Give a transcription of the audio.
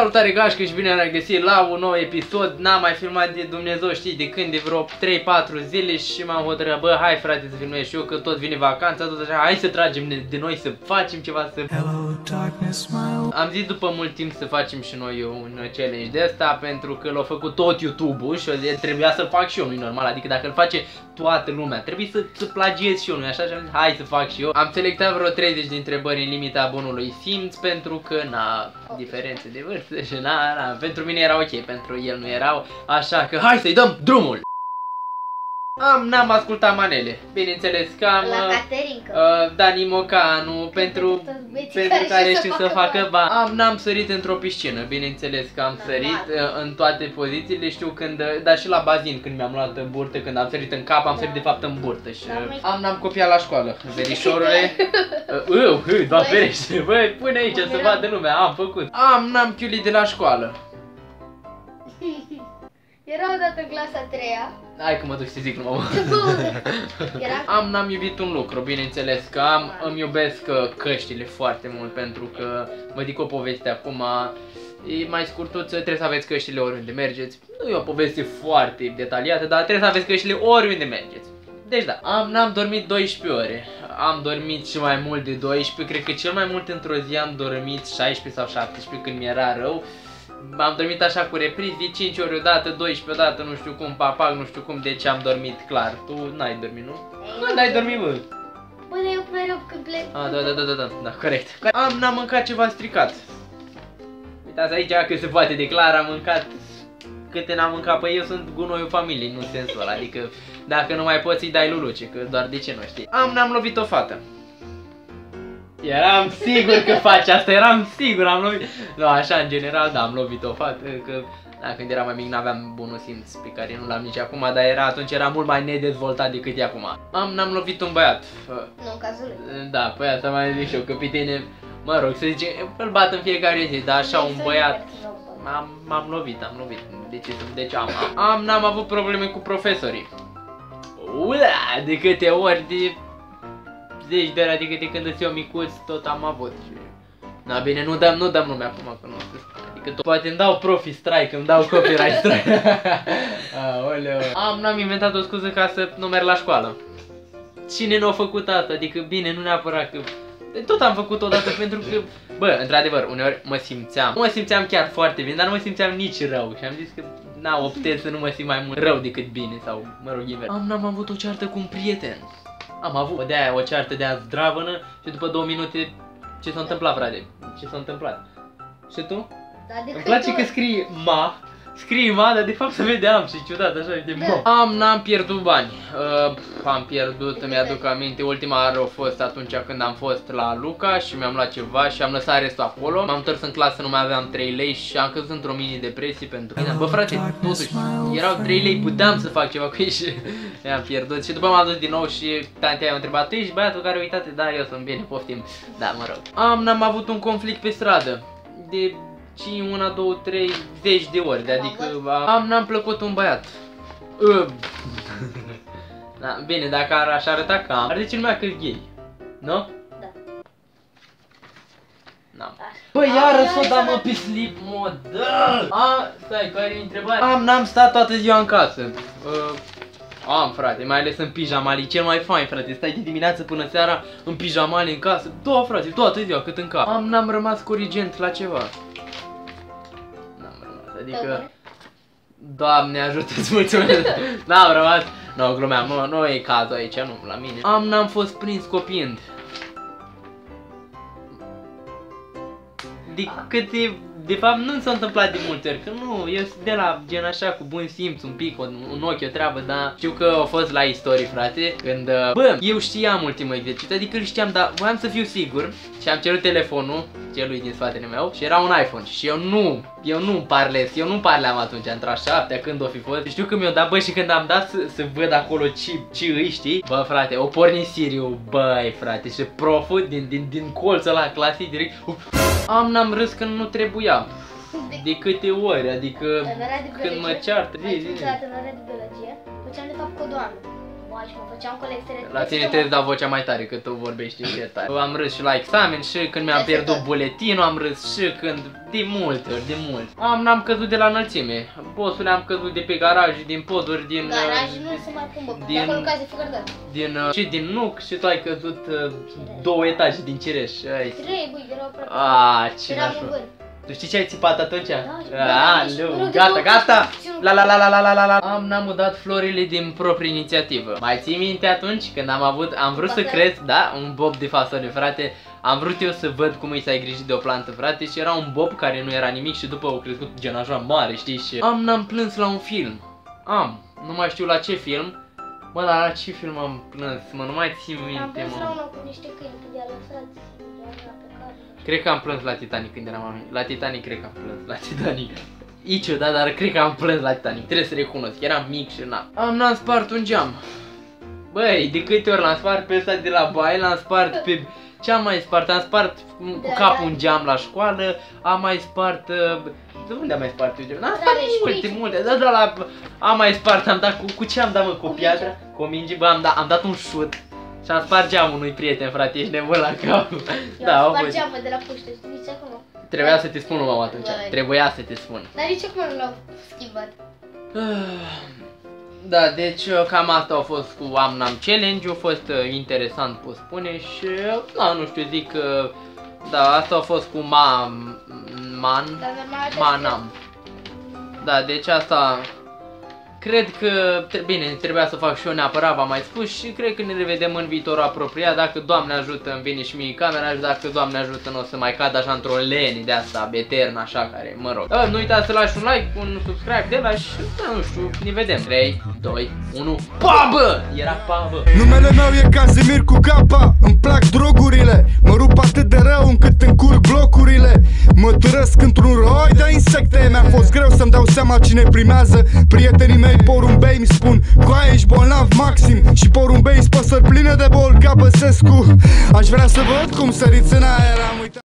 Salutare gașcă și bine am regăsit la un nou episod. N-am mai filmat de Dumnezeu știi de când, de vreo 3-4 zile și m-am hotărât, bă, hai frate să filmez și eu că tot vine vacanța, tot așa, hai să tragem de noi, să facem ceva, să... Hello, darkness, am zis după mult timp să facem și noi un challenge de asta, pentru că l-a făcut tot YouTube-ul și trebuia să-l fac și eu, nu-i normal, adică dacă îl face toată lumea, trebuie să plagiez și eu, nu-i așa? Și am zis, hai să fac și eu. Am selectat vreo 30 de întrebări în limita bunului simț, pentru că, na, diferențe de vârstă. Și na, pentru mine era ok, pentru el nu erau, așa că hai să-i dăm drumul! N-am ascultat manele, bineînțeles că am Dani Mocanu, pentru care știu să facă bani. N-am sărit într-o piscină, bineînțeles că am sărit în toate pozițiile, știu când, dar și la bazin când mi-am luat în burtă, când am sărit în cap, am sărit de fapt în burtă și n-am copiat la școală, verișorule. Doar ferește, băi, pune aici să vadă lumea, am făcut. N-am chiulit de la școală. Era odată clasa 3-a. Hai că mă duc să zic numai mă. N-am iubit un lucru, bineînțeles că îmi iubesc căștile foarte mult, pentru că vă dic o poveste acum, e mai scurtuță, trebuie să aveți căștile oriunde mergeți. Nu e o poveste foarte detaliată, dar trebuie să aveți căștile oriunde mergeți. Deci da, n-am dormit 12 ore, am dormit și mai mult de 12, cred că cel mai mult într-o zi am dormit 16 sau 17 când mi-era rău. Am dormit așa cu reprizi, 5 ori odată, 12 odată, nu știu cum, papac, nu știu cum, deci am dormit clar. Tu n-ai dormit, nu? Nu, n-ai dormit, mă! Până eu mereu când plec. Da, corect. N-am mâncat ceva stricat. Uitați aici că se poate declara, am mâncat câte n-am mâncat, păi eu sunt gunoiul familiei, nu în sensul ăla, adică dacă nu mai poți îi dai luluce, că doar de ce nu știi. N-am lovit o fată. Eram sigur că faci asta, eram sigur, am lovit... Nu, așa, în general, da, am lovit o fată, că... Da, când eram mai mic n-aveam bunul simț, pe care nu l-am nici acum, dar era atunci, era mult mai nedezvoltat decât e acum. N-am lovit un băiat. Nu, în cazul lui. Da, păi asta mai zic și eu, că pe tine, mă rog, să zice, îl bat în fiecare zi, dar așa, un băiat... M-am lovit, deci n-am avut probleme cu profesorii. Ula, de câte ori, de... Deci de adică de când sunt eu micuț, tot am avut și... Na bine, nu dăm nume acum, că nu adică tot... Poate îmi dau profi strike, îmi dau copyright strike. Aoleu. N-am inventat o scuză ca să nu merg la școală. Cine n-a făcut asta? Adică bine, nu neapărat că... Tot am făcut odată pentru că... Bă, într-adevăr, uneori mă simțeam chiar foarte bine, dar nu mă simțeam nici rău. Și am zis că, na, optez să nu mă simt mai mult rău decât bine sau, mă rog, invers. N-am avut o ceartă cu un prieten. Am avut de-aia o ceartă de-aia zdravănă și după 2 minute, ce s-a întâmplat, frate? Ce s-a întâmplat? Și tu? Da, îmi place că scrie ma, dar de fapt se vede am și ciudat, așa de ma. N-am pierdut bani, am pierdut, mi-aduc aminte, ultima oară a fost atunci când am fost la Luca și mi-am luat ceva și am lăsat restul acolo. M-am întors în clasă, nu mai aveam 3 lei și am căzut într-o mini-depresie pentru că... Bă frate, totuși, erau 3 lei, puteam să fac ceva cu ei și... am pierdut și după m-am dus din nou și tantea i-a întrebat, tu ești băiatul care uitate? Da, eu sunt bine, poftim. Da, mă rog. N-am avut un conflict pe stradă de 5, 1, 2, 3, 10 de ori, de adică n-am plăcut un băiat. Da, bine, dacă aș arăta că am, ar zice lumea că-s gay, nu? Da. Bă, iară s-o da mă pe slip mod. Stai, care e întrebare? N-am stat toată ziua în casă. Frate, mai ales în pijamali, cel mai fain, frate, stai de dimineață până seara în pijamali în casă. Da, frate, toată ziua, cât în cap. N-am rămas corigent la ceva. N-am rămas, adică... Doamne ajută-ți, mulțumesc! N-am rămas, nu, glumeam, nu e cazul aici, nu, la mine. N-am fost prins copiind. De fapt nu s-a întâmplat de multe ori, că nu, eu sunt de la gen așa cu bun simț, un pic, un ochi, o treabă, dar știu că a fost la istorie, frate, când, bă, eu știam ultimul exercițiu, adică îl știam, dar voiam să fiu sigur și am cerut telefonul celui din spatele meu și era un iPhone și eu nu parleam atunci, într-a 7-a, când o fi fost, știu că mi-o dat, bă, și când am dat să văd acolo ce îi, știi, bă, frate, o porni Siriu, băi, frate, și proful din colțul ăla clasic, direct, n-am râs când nu trebuia. De câte ori, adică când mă ceartă. Am intrat în ora de biologie, făceam de fapt cu o doamnă. vocal și mă făceam colecție de texte. La tine te-ai dat vocea mai tare, că tu vorbești și tare. Am râs și la examen și când mi-am pierdut buletinul, am râs și când... De multe ori, de mult. N-am căzut de la înălțime. Bossule, am căzut de pe garaj, din poduri, din... Garaj nu se mai pumbă, dacă nu cazi de făcărdări. Și din nuc și tu ai căzut 2 etaje din cireș. 3, băi, erau aproape. Aaaa, ce nașul. Tu știi ce ai țipat atunci? Aleu, gata, gata! La la la la la la la la! N-am udat florile din proprie inițiativă. Mai ții minte atunci când am avut, am vrut să cresc, da? Un bob de fasole, frate. Am vrut eu să văd cum îi s-ai grijit de o plantă, frate, și era un bob care nu era nimic și după au crescut genajoa mare, știi? Și n-am plâns la un film. Nu mai știu la ce film. Mă, dar la ce film am plâns? Mă, nu mai țin minte, mă. Am plâns la unul cu niște câini, pe de-a lăsați. Cred că am plâns la Titanic când eram mami. La Titanic cred că am plâns, la Titanic. Iciu, da, dar cred că am plâns la Titanic. Trebuie să recunosc, eram mic și n-am spart un geam. Băi, de câte ori l-am spart pe ăsta de la baie, l-am spart pe... Ce-am mai spart? Am spart cu capul un geam la școală, am mai spart... De unde am mai spart eu geam? N-am spart multe, da, da, la... Am mai spart, am dat... Cu ce am dat, mă? Cu piatra? Cu o minge, bă, am dat un șut. Și am spart geamul unui prieten, frate, ești nebun la cap. Da, am spart geamul de la puște, nici acum. Trebuia să te spun, mama, atunci. Trebuia să te spun. Dar nici acum nu l-au schimbat. Da, deci cam asta a fost cu AM/N-AM challenge-ul, a fost interesant, pot spune, și da, nu știu, zic că da, asta a fost cu AM/N-AM. Da, deci asta cred că, bine, trebuia să fac și eu neapărat, v-am mai spus, și cred că ne revedem în viitorul apropiat, dacă Doamne ajută îmi vine și mie camera și dacă Doamne ajută nu o să mai cad așa într-o lene de asta, eternă, așa, care, mă rog. Nu uitați să lași un like, un subscribe de la și, da, nu știu, ne vedem. 3, 2, 1, pa, bă! Era pa, bă! Numele meu e Casimir cu capa, îmi plac drogurile, mă rup atât de rău încât încurc blocurile, mă târăsc într-un roi de insecte, mi-a fost greu să-mi dau seama cine primează, prietenii mei porumbei mi spun, coaie ești bolnav maxim și porumbei-s păsări pline de bol ca Băsescu. Aș vrea să văd cum săriți în aer, am uitat.